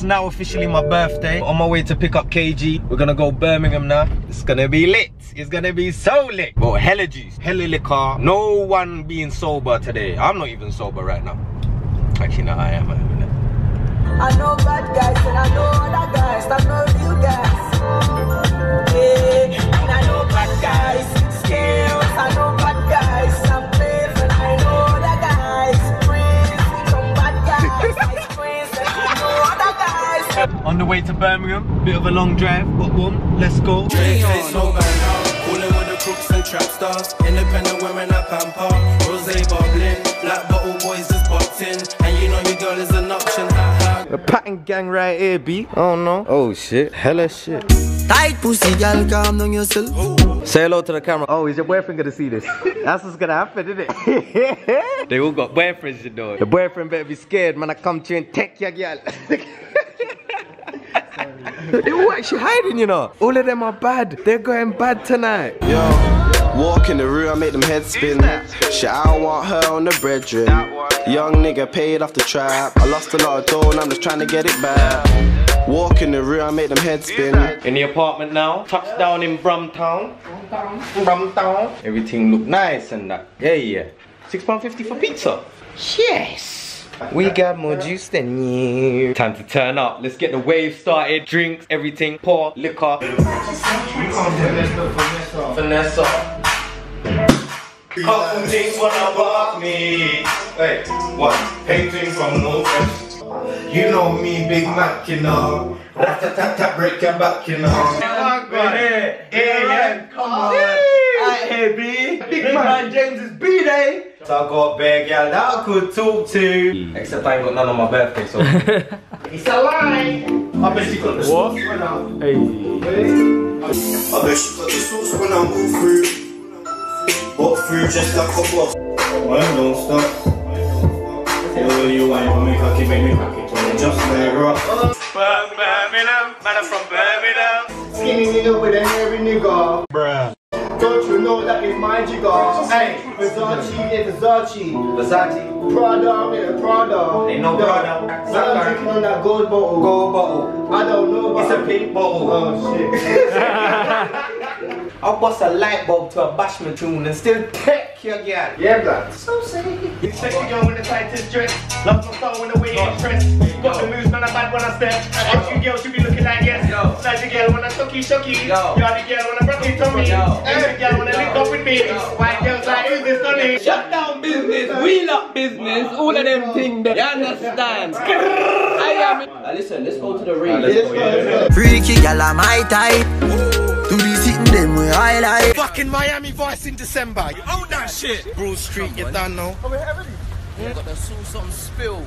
It's now officially my birthday. On my way to pick up KG. We're gonna go Birmingham now. It's gonna be lit. It's gonna be so lit. Well, hella juice, hella liquor. No one being sober today. I'm not even sober right now. Actually, no, I am. I know bad guys and I know other guys. I know real guys. Yeah, and I know bad guys. Scales, I know bad guys. I'm brave and I know other guys. Praise, some bad guys. On the way to Birmingham, bit of a long drive, but boom, let's go. The pattern gang right here, B. Oh no. Oh shit, hella shit. Tight pussy, girl, calm down yourself. Say hello to the camera. Oh, is your boyfriend gonna see this? That's what's gonna happen, isn't it? They all got boyfriends, you know. The boyfriend better be scared, man. I come to you and take your girl. What? She hiding, you know. All of them are bad. They're going bad tonight. Yo, walk in the room, I make them head spin. Shit, I don't want her on the brethren. Young nigga paid off the trap. I lost a lot of dough and I'm just trying to get it back. Walk in the room, I make them head spin. In the apartment now. Touchdown in Brumtown. Brumtown. Everything look nice and that. Yeah, yeah. £6.50 for pizza. Yes. We got more juice than you. Time to turn up. Let's get the wave started. Drinks, everything. Pour, liquor. Vanessa. Couple things wanna bark me. Hey, what? Painting from Northwest. You know me, Big Mac, you know. Rat-a-tat-tat, break your back, you know. Hey, yeah, come on. Hey, B. Big Man James is B-Day. So I got a big girl that I could talk to. Except I ain't got none on my birthday, so. It's a lie. I bet she got the sauce when I move through. I bet she got the sauce when I move through. Walk through just like a boss. I don't stop. Tell me you want me cocky, make me cocky. Just like rock. Birmingham, man, I'm from Birmingham. Skinny nigga with a hairy nigga. Bruh. Don't you know that is my jigger? Hey, Versace, yeah, Versace. Versace. Prada, yeah, Prada. Ain't no Prada. I'm drinking on that gold bottle. Gold bottle. I don't know about it. It's a pink bottle. Oh, shit. I'll bust a light bulb to a bashment tune and still take your girl. Yeah, blood. So sick. You check the girl with the tightest dress. Love my style when the way it's dressed. Got the moves, man, I'm bad when I step. If you girl should be looking like yes. Like the girl when I sucky, shucky. Yo. You're the girl when I broke your tummy. Girl wanna link up with me. White girls like who's this honey? Shut down business, wheel up business, all of them things that you understand. I am listen, let's go to the ring. Freaky girl are my type. To be sitting them where I like. Fucking Miami Vice in December. You own that shit. Broad Street, you done now. Oh, we're heavily. Yeah. Got the sauce on spill.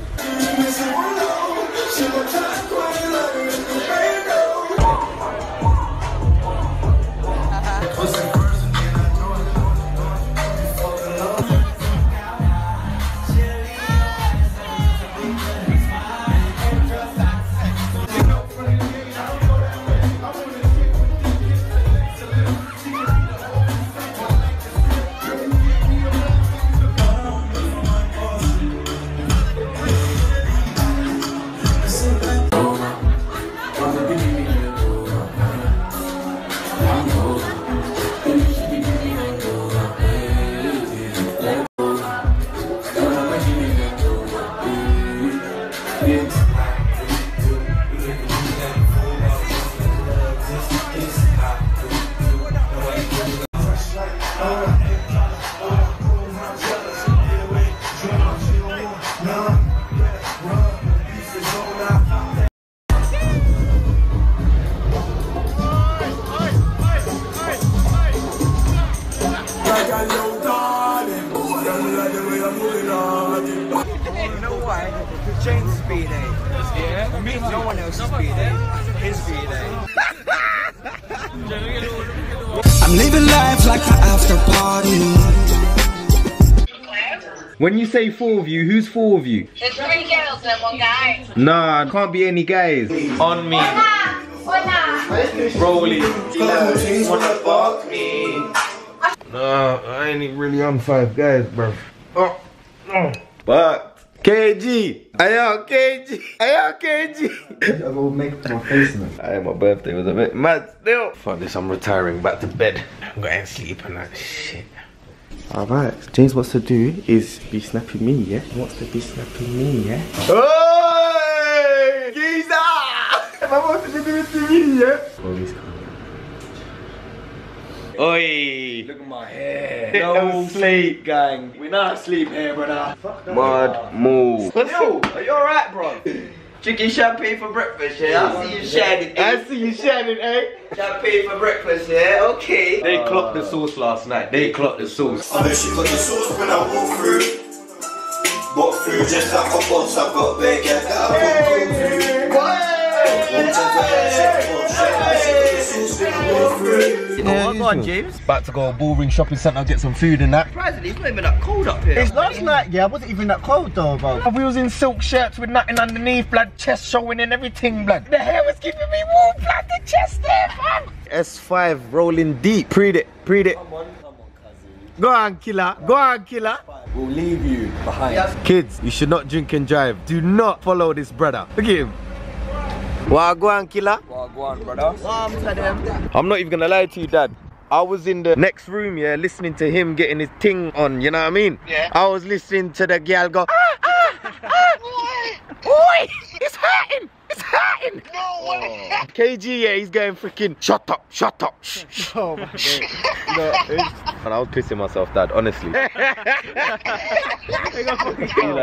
When you say four of you, who's four of you? There's three girls and one guy. Nah, can't be any guys. On me. Hola. Rolling. Wanna fuck me? Nah, I ain't really on five guys, bruv. But KG! Ayo, KG! Ayo, KG! I will make my face now. Aye, my birthday was a bit mad still. Fuck this, I'm retiring back to bed. I'm going to sleep and that shit. Alright, James wants to do is be snapping me, yeah? He wants to be snapping me, yeah? Hey! Geezer! I want to do it to me, yeah? Oh, he's coming. Oi! Look at my hair. No sleep, gang. We not sleep here, brother. Mud move. Yo, are you alright, bro? Drinking champagne for breakfast, yeah? I see you shining, eh? I see you shining, eh? Champagne for breakfast, yeah? Okay. They clocked the sauce last night. They clocked the sauce. I know she got the sauce when I walk through. Walk through just like a boss. I've got big ass that I walk through. Yeah, oh, go on, James. About to go to Bullring shopping centre, get some food and that. Surprisingly, it's not even that cold up here. It's not like, yeah, it wasn't even that cold though, bro. We was in silk shirts with nothing underneath, blood, chest showing and everything, blood. The hair was keeping me warm, blood, the chest there, fam. S5 rolling deep. Preed it, preed it. Come on, cousin. Go on, killer. Go on, killer. We'll leave you behind. Yeah. Kids, you should not drink and drive. Do not follow this brother. Look at him. Wagwan, killer. Wagwan, brother. I'm not even gonna lie to you, Dad. I was in the next room, yeah, listening to him getting his ting on, you know what I mean? Yeah. I was listening to the girl go, ah, ah, ah. Oi, it's hurting, it's hurting. No, what the heck? KG, yeah, he's going freaking, shut up, shut up. Oh my God. No, and I was pissing myself, Dad, honestly.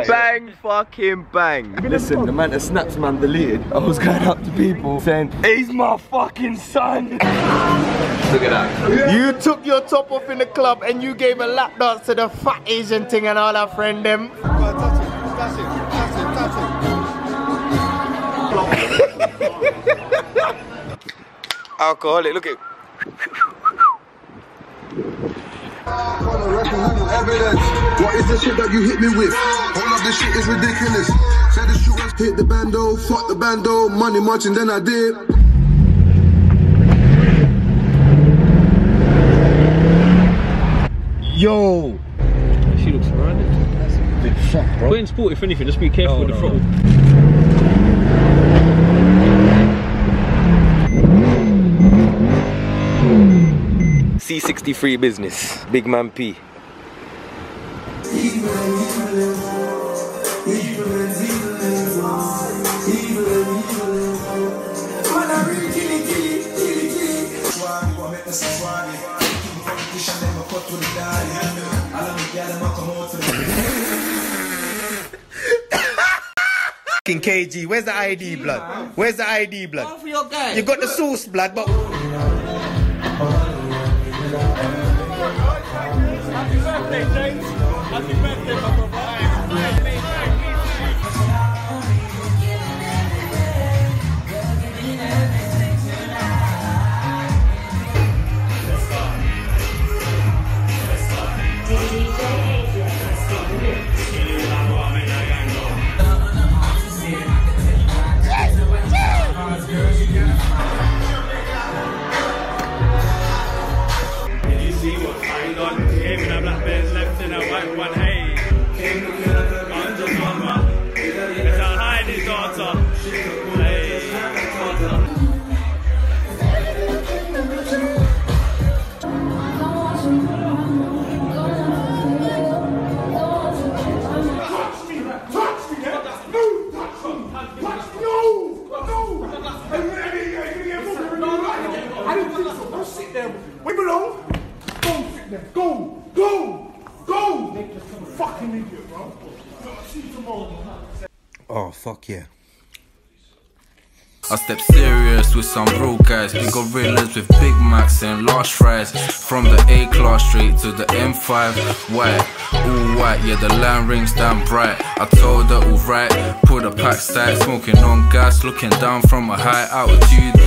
Bang, fucking bang. Listen, the man that snaps man deleted, I was going up to people saying, he's my fucking son. Look at that. You took your top off in the club and you gave a lap dance to the fat Asian thing and all our friend them. Alcoholic, look at evidence. What is the shit that you hit me with? All of this shit is ridiculous. Said the shooters hit the bando, fuck the bando, money much and then I did. Yo! She looks surrounded. That's a big fuck, bro. We're in sport, if anything, just be careful with the throttle. C63 business, big man P. KG, where's the ID, blood? Where's the ID, blood? You got the sauce, blood, but. Happy birthday, my brother. Oh fuck yeah. I step serious with some bro guys. Big gorillas with Big Macs and large fries. From the A-class straight to the M5. White, all white, yeah, the line rings down bright. I told her alright, pull the pack tight. Smoking on gas, looking down from a high altitude.